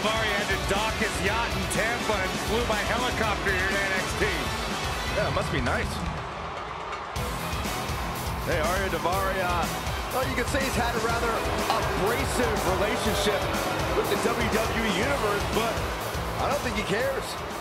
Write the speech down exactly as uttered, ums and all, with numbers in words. Daivari had to dock his yacht in Tampa and flew by helicopter here to N X T. Yeah, it must be nice. Hey, Ariya Daivari, uh, well, you could say he's had a rather abrasive relationship with the W W E Universe, but I don't think he cares.